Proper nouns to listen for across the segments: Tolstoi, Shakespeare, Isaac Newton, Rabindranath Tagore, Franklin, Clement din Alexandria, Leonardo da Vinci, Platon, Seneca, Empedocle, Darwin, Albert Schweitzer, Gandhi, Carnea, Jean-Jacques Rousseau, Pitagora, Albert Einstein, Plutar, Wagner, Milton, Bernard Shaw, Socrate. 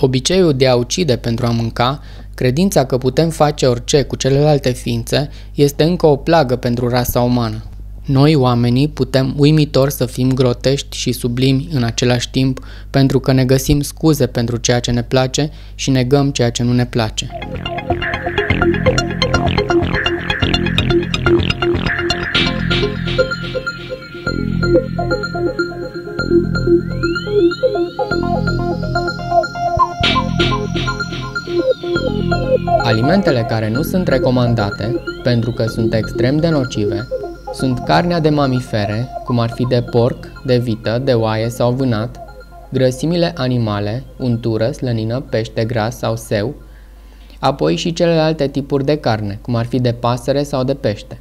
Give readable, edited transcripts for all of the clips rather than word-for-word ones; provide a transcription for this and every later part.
Obiceiul de a ucide pentru a mânca, credința că putem face orice cu celelalte ființe, este încă o plagă pentru rasa umană. Noi, oamenii, putem uimitor să fim grotești și sublimi în același timp, pentru că ne găsim scuze pentru ceea ce ne place și negăm ceea ce nu ne place. Alimentele care nu sunt recomandate, pentru că sunt extrem de nocive, sunt carnea de mamifere, cum ar fi de porc, de vită, de oaie sau vânat, grăsimile animale, untură, slănină, pește gras sau seu, apoi și celelalte tipuri de carne, cum ar fi de pasăre sau de pește.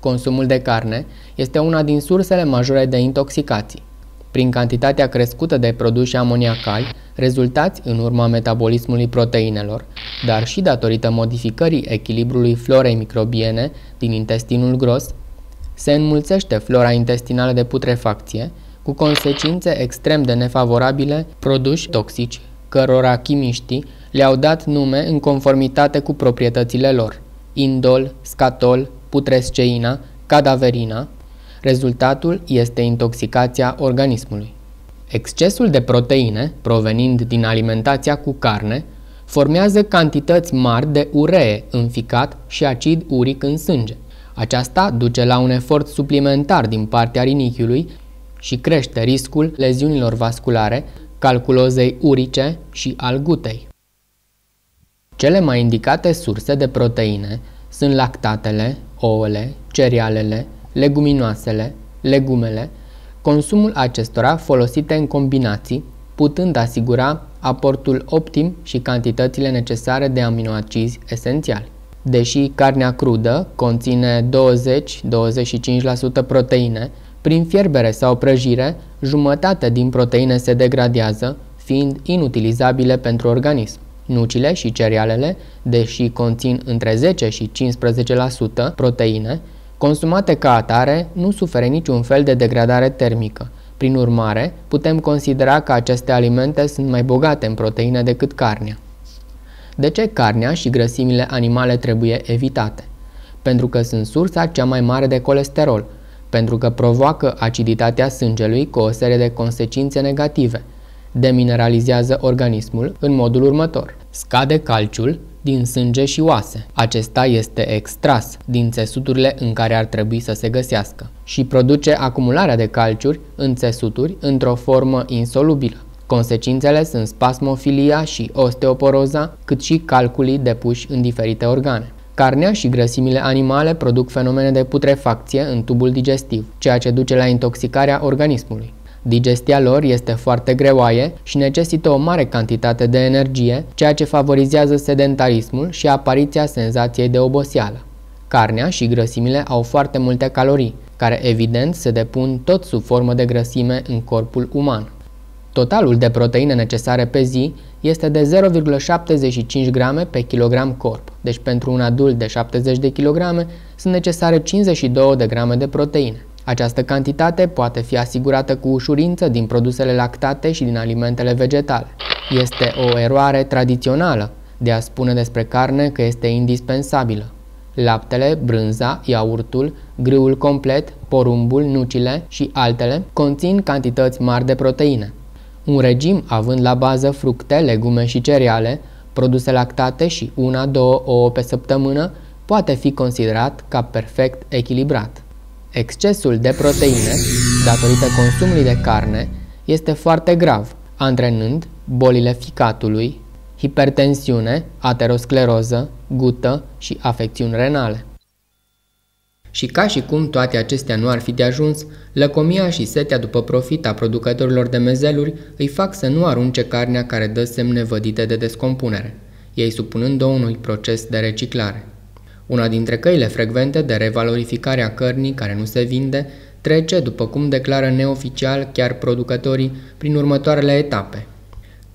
Consumul de carne este una din sursele majore de intoxicații, prin cantitatea crescută de produse amoniacali, rezultați în urma metabolismului proteinelor, dar și datorită modificării echilibrului florei microbiene din intestinul gros, se înmulțește flora intestinală de putrefacție, cu consecințe extrem de nefavorabile, produși toxici, cărora chimiștii le-au dat nume în conformitate cu proprietățile lor: indol, scatol, putresceina, cadaverina. Rezultatul este intoxicația organismului. Excesul de proteine, provenind din alimentația cu carne, formează cantități mari de uree în ficat și acid uric în sânge. Aceasta duce la un efort suplimentar din partea rinichiului și crește riscul leziunilor vasculare, calculozei urice și al gutei. Cele mai indicate surse de proteine sunt lactatele, ouăle, cerealele, leguminoasele, legumele, consumul acestora folosite în combinații, putând asigura aportul optim și cantitățile necesare de aminoacizi esențiali. Deși carnea crudă conține 20-25% proteine, prin fierbere sau prăjire, jumătate din proteine se degradează, fiind inutilizabile pentru organism. Nucile și cerealele, deși conțin între 10 și 15% proteine, consumate ca atare, nu suferă niciun fel de degradare termică. Prin urmare, putem considera că aceste alimente sunt mai bogate în proteine decât carnea. De ce carnea și grăsimile animale trebuie evitate? Pentru că sunt sursa cea mai mare de colesterol, pentru că provoacă aciditatea sângelui cu o serie de consecințe negative, demineralizează organismul în modul următor: scade calciul din sânge și oase. Acesta este extras din țesuturile în care ar trebui să se găsească și produce acumularea de calciuri în țesuturi într-o formă insolubilă. Consecințele sunt spasmofilia și osteoporoza, cât și calculii depuși în diferite organe. Carnea și grăsimile animale produc fenomene de putrefacție în tubul digestiv, ceea ce duce la intoxicarea organismului. Digestia lor este foarte greoaie și necesită o mare cantitate de energie, ceea ce favorizează sedentarismul și apariția senzației de oboseală. Carnea și grăsimile au foarte multe calorii, care evident se depun tot sub formă de grăsime în corpul uman. Totalul de proteine necesare pe zi este de 0,75 grame pe kilogram corp, deci pentru un adult de 70 de kilograme sunt necesare 52 de grame de proteine. Această cantitate poate fi asigurată cu ușurință din produsele lactate și din alimentele vegetale. Este o eroare tradițională de a spune despre carne că este indispensabilă. Laptele, brânza, iaurtul, grâul complet, porumbul, nucile și altele conțin cantități mari de proteine. Un regim având la bază fructe, legume și cereale, produse lactate și 1-2 ouă pe săptămână poate fi considerat ca perfect echilibrat. Excesul de proteine, datorită consumului de carne, este foarte grav, antrenând bolile ficatului, hipertensiune, ateroscleroză, gută și afecțiuni renale. Și ca și cum toate acestea nu ar fi de ajuns, lăcomia și setea după profit a producătorilor de mezeluri îi fac să nu arunce carnea care dă semne vădite de descompunere, ei supunând-o unui proces de reciclare. Una dintre căile frecvente de revalorificare a cărnii care nu se vinde trece, după cum declară neoficial chiar producătorii, prin următoarele etape.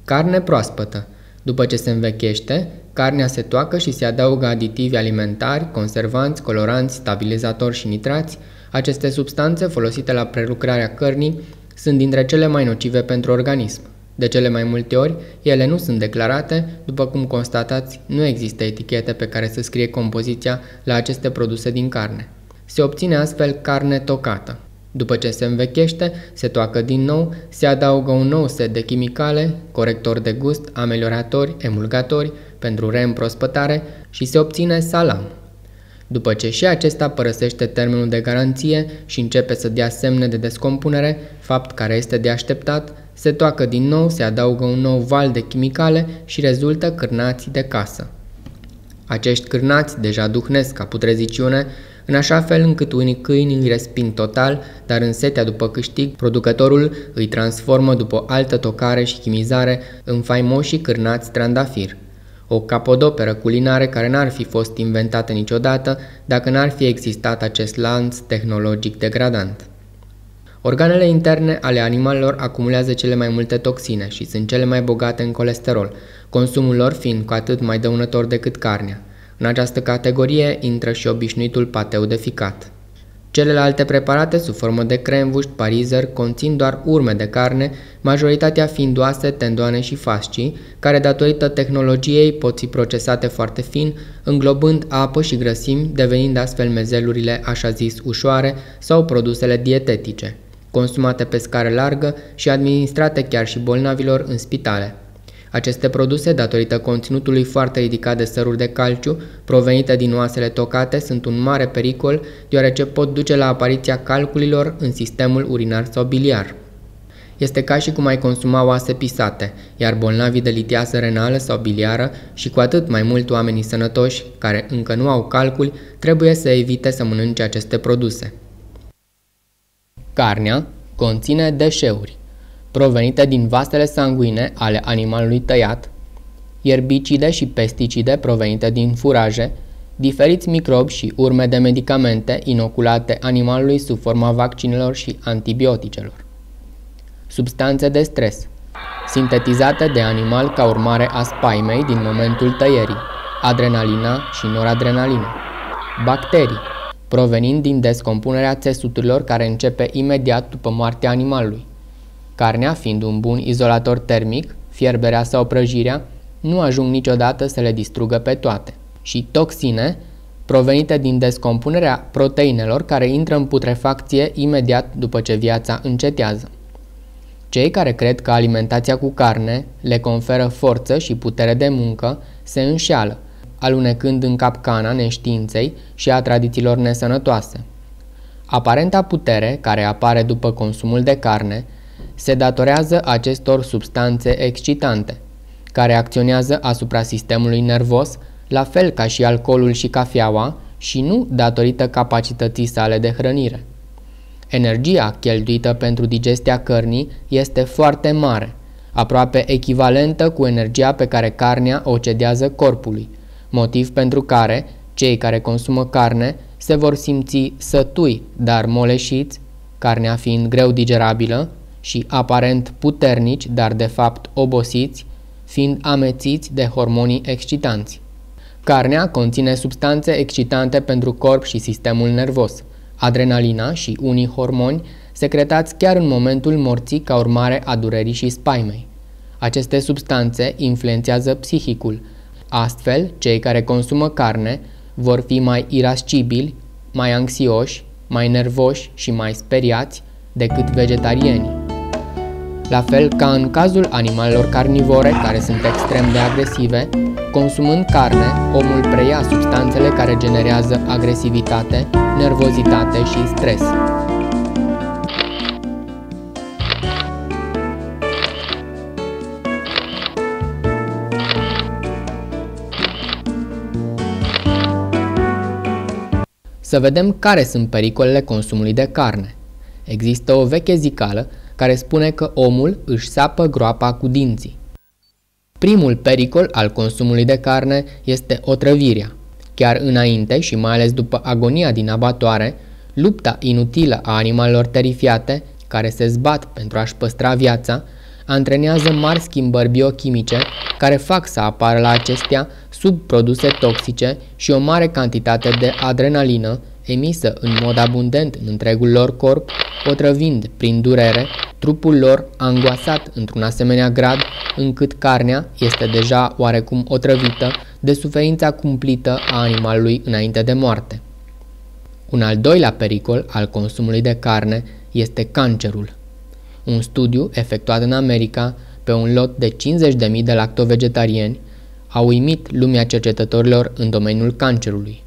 Carne proaspătă. După ce se învechește, carnea se toacă și se adaugă aditivi alimentari, conservanți, coloranți, stabilizatori și nitrați. Aceste substanțe folosite la prelucrarea cărnii sunt dintre cele mai nocive pentru organism. De cele mai multe ori, ele nu sunt declarate, după cum constatați, nu există etichete pe care să scrie compoziția la aceste produse din carne. Se obține astfel carne tocată. După ce se învechește, se toacă din nou, se adaugă un nou set de chimicale, corectori de gust, amelioratori, emulgatori pentru reîmprospătare și se obține salam. După ce și acesta părăsește termenul de garanție și începe să dea semne de descompunere, fapt care este de așteptat, se toacă din nou, se adaugă un nou val de chimicale și rezultă cârnații de casă. Acești cârnați deja duhnesc ca putreziciune, în așa fel încât unii câini îi resping total, dar în setea după câștig, producătorul îi transformă după altă tocare și chimizare în faimoșii cârnați trandafir. O capodoperă culinară care n-ar fi fost inventată niciodată dacă n-ar fi existat acest lanț tehnologic degradant. Organele interne ale animalelor acumulează cele mai multe toxine și sunt cele mai bogate în colesterol, consumul lor fiind cu atât mai dăunător decât carnea. În această categorie intră și obișnuitul pateu de ficat. Celelalte preparate, sub formă de cremvuști, parizări, conțin doar urme de carne, majoritatea fiind oase, tendoane și fascii, care datorită tehnologiei pot fi procesate foarte fin, înglobând apă și grăsimi, devenind astfel mezelurile așa zis ușoare sau produsele dietetice, consumate pe scară largă și administrate chiar și bolnavilor în spitale. Aceste produse, datorită conținutului foarte ridicat de săruri de calciu provenite din oasele tocate, sunt un mare pericol, deoarece pot duce la apariția calculilor în sistemul urinar sau biliar. Este ca și cum ai consuma oase pisate, iar bolnavii de litiază renală sau biliară și cu atât mai mult oamenii sănătoși, care încă nu au calculi, trebuie să evite să mănânce aceste produse. Carnea conține deșeuri provenite din vasele sanguine ale animalului tăiat, ierbicide și pesticide provenite din furaje, diferiți microbi și urme de medicamente inoculate animalului sub forma vaccinelor și antibioticelor. Substanțe de stres, sintetizate de animal ca urmare a spaimei din momentul tăierii, adrenalina și noradrenalina. Bacterii, provenind din descompunerea țesuturilor care începe imediat după moartea animalului. Carnea, fiind un bun izolator termic, fierberea sau prăjirea nu ajung niciodată să le distrugă pe toate. Și toxine, provenite din descompunerea proteinelor care intră în putrefacție imediat după ce viața încetează. Cei care cred că alimentația cu carne le conferă forță și putere de muncă se înșeală, alunecând în capcana neștiinței și a tradițiilor nesănătoase. Aparenta putere care apare după consumul de carne se datorează acestor substanțe excitante, care acționează asupra sistemului nervos, la fel ca și alcoolul și cafeaua, și nu datorită capacității sale de hrănire. Energia cheltuită pentru digestia cărnii este foarte mare, aproape echivalentă cu energia pe care carnea o cedează corpului, motiv pentru care cei care consumă carne se vor simți sătui, dar moleșiți, carnea fiind greu digerabilă, și aparent puternici, dar de fapt obosiți, fiind amețiți de hormonii excitanți. Carnea conține substanțe excitante pentru corp și sistemul nervos, adrenalina și unii hormoni secretați chiar în momentul morții ca urmare a durerii și spaimei. Aceste substanțe influențează psihicul, astfel cei care consumă carne vor fi mai irascibili, mai anxioși, mai nervoși și mai speriați decât vegetarienii. La fel ca în cazul animalelor carnivore, care sunt extrem de agresive, consumând carne, omul preia substanțele care generează agresivitate, nervozitate și stres. Să vedem care sunt pericolele consumului de carne. Există o veche zicală care spune că omul își sapă groapa cu dinții. Primul pericol al consumului de carne este otrăvirea. Chiar înainte și mai ales după agonia din abatoare, lupta inutilă a animalelor terifiate, care se zbat pentru a-și păstra viața, antrenează mari schimbări biochimice care fac să apară la acestea subproduse toxice și o mare cantitate de adrenalină emisă în mod abundent în întregul lor corp, otrăvind prin durere Trupul lor a îngoasat într-un asemenea grad încât carnea este deja oarecum otrăvită de suferința cumplită a animalului înainte de moarte. Un al doilea pericol al consumului de carne este cancerul. Un studiu efectuat în America pe un lot de 50.000 de lactovegetarieni a uimit lumea cercetătorilor în domeniul cancerului.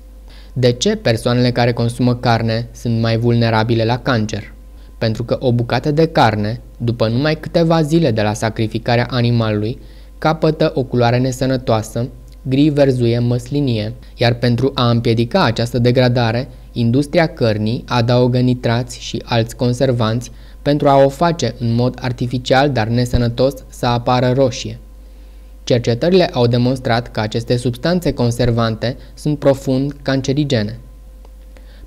De ce persoanele care consumă carne sunt mai vulnerabile la cancer? Pentru că o bucată de carne, după numai câteva zile de la sacrificarea animalului, capătă o culoare nesănătoasă, gri-verzuie măslinie, iar pentru a împiedica această degradare, industria cărnii adaugă nitrați și alți conservanți pentru a o face în mod artificial, dar nesănătos, să apară roșie. Cercetările au demonstrat că aceste substanțe conservante sunt profund cancerigene.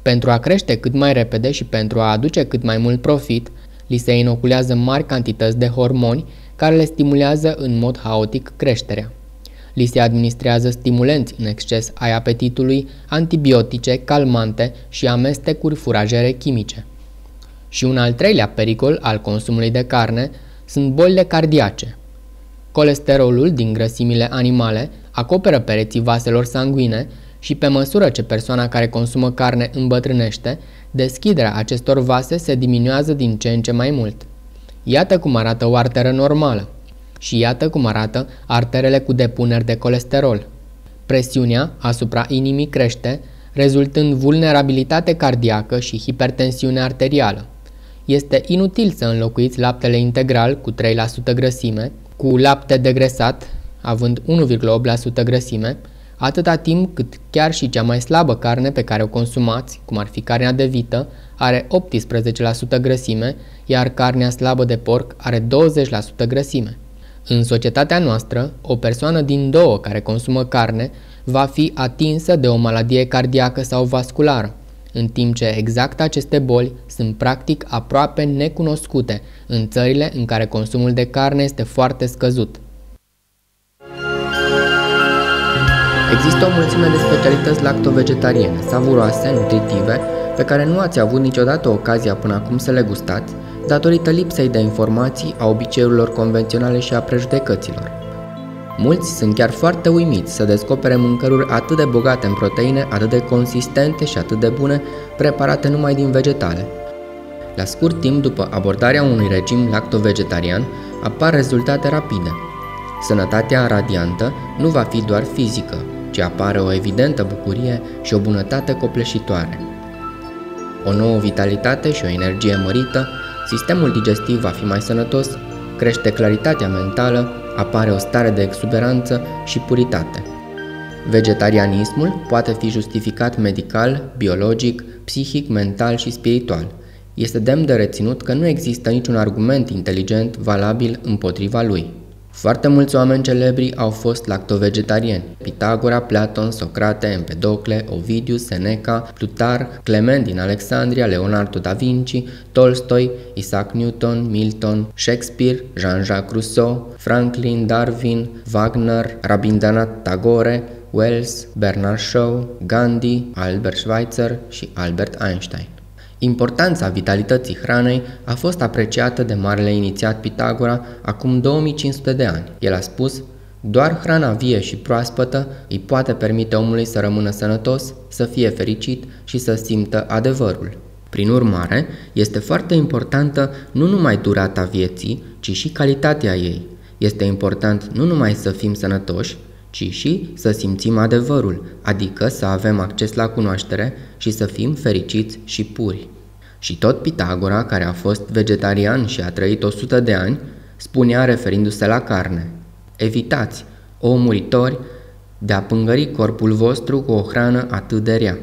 Pentru a crește cât mai repede și pentru a aduce cât mai mult profit, li se inoculează mari cantități de hormoni care le stimulează în mod haotic creșterea. Li se administrează stimulenți în exces ai apetitului, antibiotice, calmante și amestecuri furajere chimice. Și un al treilea pericol al consumului de carne sunt bolile cardiace. Colesterolul din grăsimile animale acoperă pereții vaselor sanguine și pe măsură ce persoana care consumă carne îmbătrânește, deschiderea acestor vase se diminuează din ce în ce mai mult. Iată cum arată o arteră normală și iată cum arată arterele cu depuneri de colesterol. Presiunea asupra inimii crește, rezultând vulnerabilitate cardiacă și hipertensiune arterială. Este inutil să înlocuiți laptele integral cu 3% grăsime, cu lapte degresat, având 1,8% grăsime, atâta timp cât chiar și cea mai slabă carne pe care o consumați, cum ar fi carnea de vită, are 18% grăsime, iar carnea slabă de porc are 20% grăsime. În societatea noastră, o persoană din două care consumă carne va fi atinsă de o maladie cardiacă sau vasculară, în timp ce exact aceste boli sunt practic aproape necunoscute în țările în care consumul de carne este foarte scăzut. Există o mulțime de specialități lactovegetariene, savuroase, nutritive, pe care nu ați avut niciodată ocazia până acum să le gustați, datorită lipsei de informații, a obiceiurilor convenționale și a prejudecăților. Mulți sunt chiar foarte uimiți să descopere mâncăruri atât de bogate în proteine, atât de consistente și atât de bune, preparate numai din vegetale. La scurt timp după abordarea unui regim lactovegetarian, apar rezultate rapide. Sănătatea radiantă nu va fi doar fizică, ci apare o evidentă bucurie și o bunătate copleșitoare. O nouă vitalitate și o energie mărită, sistemul digestiv va fi mai sănătos, crește claritatea mentală, apare o stare de exuberanță și puritate. Vegetarianismul poate fi justificat medical, biologic, psihic, mental și spiritual. Este demn de reținut că nu există niciun argument inteligent valabil împotriva lui. Foarte mulți oameni celebri au fost lactovegetarieni: Pitagora, Platon, Socrate, Empedocle, Ovidiu, Seneca, Plutar, Clement din Alexandria, Leonardo da Vinci, Tolstoi, Isaac Newton, Milton, Shakespeare, Jean-Jacques Rousseau, Franklin, Darwin, Wagner, Rabindranath Tagore, Wells, Bernard Shaw, Gandhi, Albert Schweitzer și Albert Einstein. Importanța vitalității hranei a fost apreciată de marele inițiat Pitagora acum 2500 de ani. El a spus: doar hrana vie și proaspătă îi poate permite omului să rămână sănătos, să fie fericit și să simtă adevărul. Prin urmare, este foarte importantă nu numai durata vieții, ci și calitatea ei. Este important nu numai să fim sănătoși, ci și să simțim adevărul, adică să avem acces la cunoaștere și să fim fericiți și puri. Și tot Pitagora, care a fost vegetarian și a trăit 100 de ani, spunea referindu-se la carne: evitați, o muritori, de a pângări corpul vostru cu o hrană atât de rea.